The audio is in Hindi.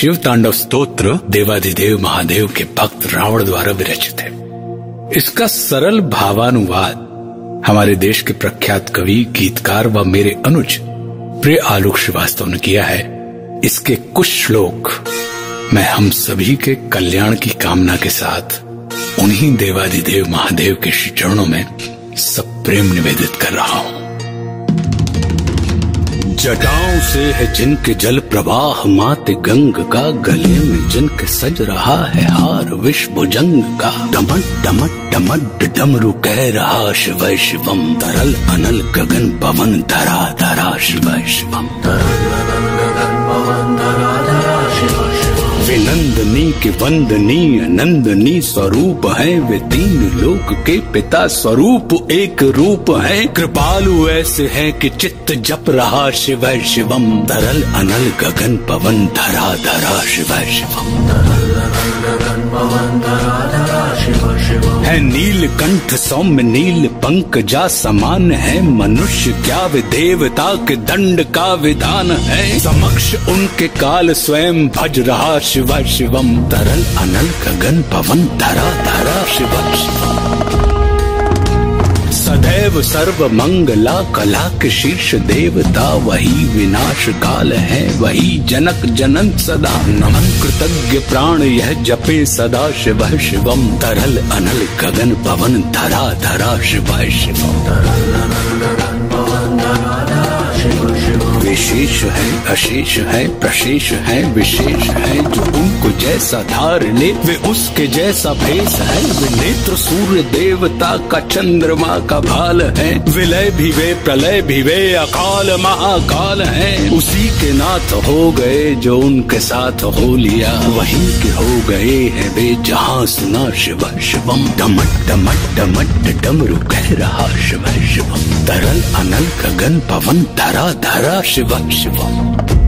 शिव तांडव स्तोत्र देवाधिदेव महादेव के भक्त रावण द्वारा विरचित है। इसका सरल भावानुवाद हमारे देश के प्रख्यात कवि, गीतकार व मेरे अनुज प्रिय आलोक श्रीवास्तव ने किया है। इसके कुछ श्लोक मैं हम सभी के कल्याण की कामना के साथ उन्हीं देवाधिदेव महादेव के श्री चरणों में सब प्रेम निवेदित कर रहा हूँ। जटाओं से है जिनके जल प्रवाह माते गंग का, गले में जिनके सज रहा है हार विश्व भुजंग का। डमट डमट डमट डमरू कह रहा शिव शिवम, तरल अनल गगन पवन धरा धरा शिव शिवम। विनंदनी के वंदनीय नंदनी स्वरूप है, वे तीन लोक के पिता स्वरूप एक रूप है। कृपालु ऐसे है कि चित्त जप रहा शिव शिवम, धरल अनल गगन पवन धरा धरा शिव शिवम। है नील कंठ सौम्य नील पंख जा समान है, मनुष्य क्या वे देवता के दंड का विधान है। समक्ष उनके काल स्वयं भज रहा शिव शिवम, तरल अनल गगन पवन धरा धरा शिव शिवम। सदैव सर्व मंगला कला के शीर्ष देवता, वही विनाश काल है वही जनक जनन सदा। नमन कृतज्ञ प्राण यह जपे सदा शिव शिवम, तरल अनल गगन पवन धरा धरा शिव शिवम। विशेष है अशेष है प्रशेष है विशेष है, जो उनको जैसा धार ले वे उसके जैसा भेष है। वे नेत्र सूर्य देवता का चंद्रमा का भाल है, विलय भी वे प्रलय भी वे अकाल महाकाल है। उसी के नाथ हो गए जो उनके साथ हो लिया, वही के हो गए हैं वे जहाँ सुना शिव शिवम। डमट डमट डमट डमरू कह रहा शिव शिवम, तरल अनल गगन पवन धरा धरा शिव शिवम।